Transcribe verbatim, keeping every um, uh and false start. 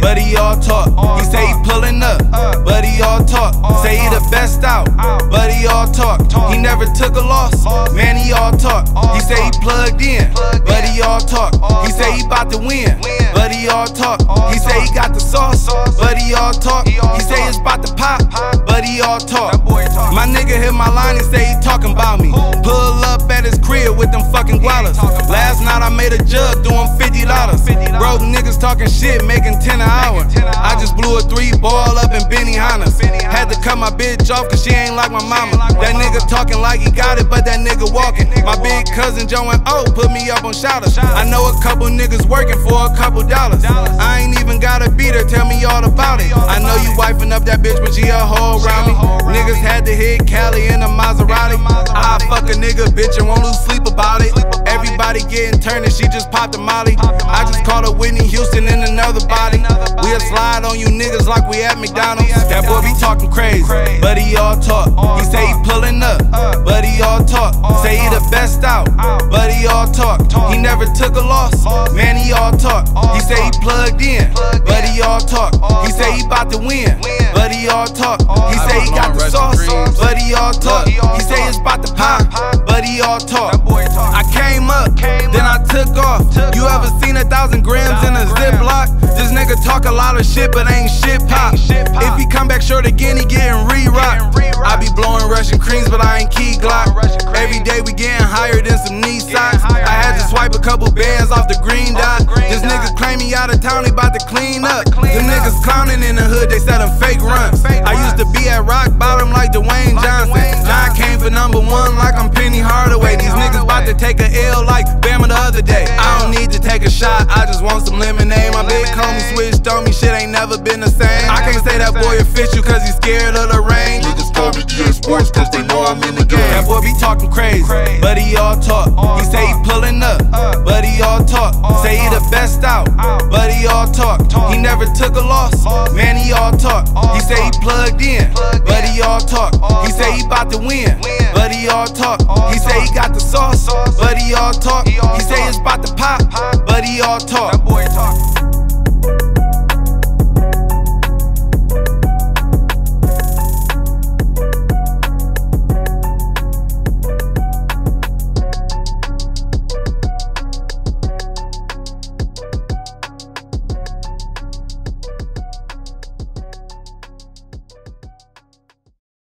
but he all talk. He say he pulling up, but he all talk. Say he the best out, but he all talk. He never took a loss, man, he all talk. He say he plugged in, but he all talk. He say he bout to win, but he all talk. He say he got the sauce, but he all talk. He say it's bout to pop, but he all talk. My nigga hit my line and say he talking about me. Pull up at his crib with them fucking gualas. Last night I made a jug doing fifty dollars. Broke niggas talking shit, making ten an hour. I just blew a three ball up in Benihana. Had to cut my bitch off cause she ain't like my mama. That nigga talking like he got it, but that nigga walking. My big cousin Joe and O put me up on shouters. I know a couple niggas working for a couple dollars. I ain't even gotta beat her, tell me all about it. I know you wifing up that bitch, but she a hoe around me. Niggas had to hit Cali in a Maserati. I fuck a nigga, bitch, and won't lose sleep about it. Everybody getting turned and she just popped a molly. I just called her Whitney Houston in another body. We'll slide on you niggas like we at McDonald's. That boy be talking crazy, but he all talk. He say he pulling up, but he all talk. Say he the best out, but he all talk. He never took a loss, man, he all talk. He say he plugged in, but he all talk. He say he bout to win, but he all talk. He say he got the sauce, but he all talk. He say it's bout to pop, but he all talk. I came up, then I took off. You ever seen a thousand grams in a Ziploc? This nigga talk a lot of shit, but ain't shit pop. If he come back short again, he getting re-rocked. I be blowing Russian creams, but I ain't key Glock. Every day we getting higher than some knee socks. I had to swipe a couple bands off the green dot. This nigga claim he out of town, he bout to clean up. The niggas clowning in the hood, they set them fake runs. I used to be at rock bottom like Dwayne Johnson. Now I came for number one like I'm Penny Hardaway. These niggas bout to take a L like Bama the other day. I don't need to take a shot, I just want some lemonade. My big homie switched on me, shit ain't never been the same. I can't say that boy a fish you cause he's scared of the rain. Niggas call me D N Sports cause they know I'm in the game. That boy be talking crazy, but he all talk. He say he pulling up, but he all talk. Say he the best out, but he all talk. He never took a loss, man, he all talk. He say he plugged in, but he all talk. He say he bout to win, but he all talk. He say he got the sauce, but he all talk. He say it's bout to pop, but he all talk.